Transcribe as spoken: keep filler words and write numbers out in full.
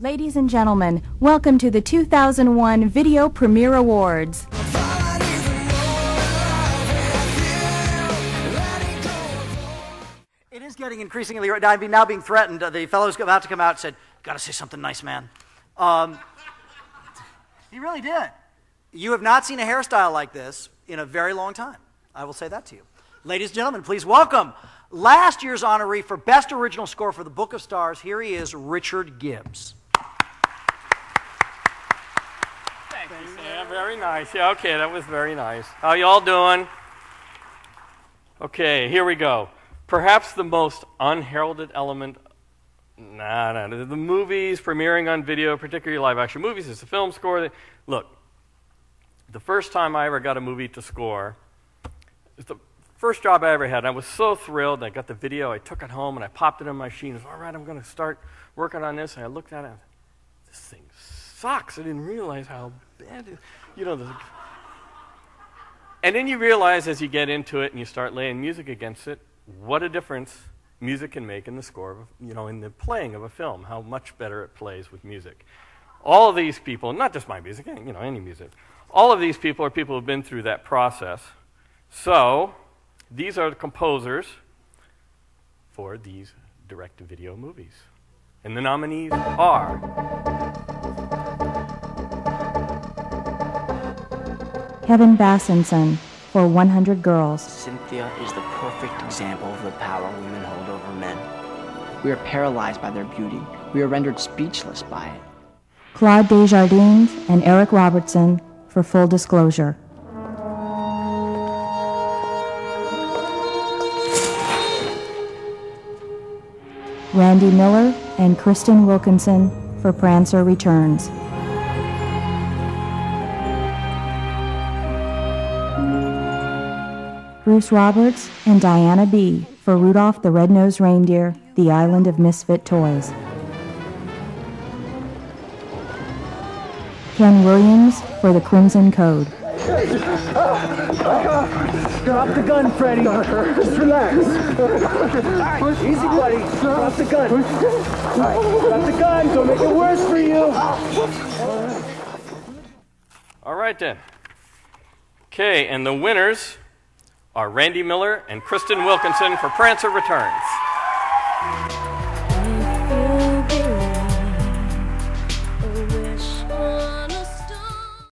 Ladies and gentlemen, welcome to the two thousand one Video Premiere Awards. It is getting increasingly right now being threatened. The fellow's about to come out and said, "Gotta say something nice, man." Um, he really did. You have not seen a hairstyle like this in a very long time. I will say that to you. Ladies and gentlemen, please welcome last year's honoree for Best Original Score for The Book of Stars. Here he is, Richard Gibbs. Thank you, sir. Yeah, very nice. Yeah, okay, that was very nice. How y'all doing? Okay, here we go. Perhaps the most unheralded element Nah, nah, the movies premiering on video, particularly live-action movies, is the film score. That, look, the first time I ever got a movie to score, it's the first job I ever had, and I was so thrilled. I got the video, I took it home, and I popped it in my machine. I was, all right, I'm going to start working on this. And I looked at it, and I was, this thing sucks. I didn't realize how bad it is. You know, the, and then you realize as you get into it and you start laying music against it, what a difference music can make in the score, of, you know, in the playing of a film, how much better it plays with music. All of these people, not just my music, you know, any music, all of these people are people who have been through that process. So these are the composers for these direct-to-video movies. And the nominees are Kevin Bassinson for one hundred Girls. Cynthia is the perfect example of the power women hold over men. We are paralyzed by their beauty. We are rendered speechless by it. Claude Desjardins and Eric Robertson for Full Disclosure. Randy Miller and Kristen Wilkinson for Prancer Returns. Bruce Roberts and Diana B for Rudolph the Red-Nosed Reindeer, The Island of Misfit Toys. Ken Williams for The Crimson Code. Drop the gun, Freddy. Just relax. Right, easy, buddy. Drop the gun. Right, drop the gun. Don't make it worse for you. All right, then. Okay, and the winners are Randy Miller and Kristen Wilkinson for Prancer Returns.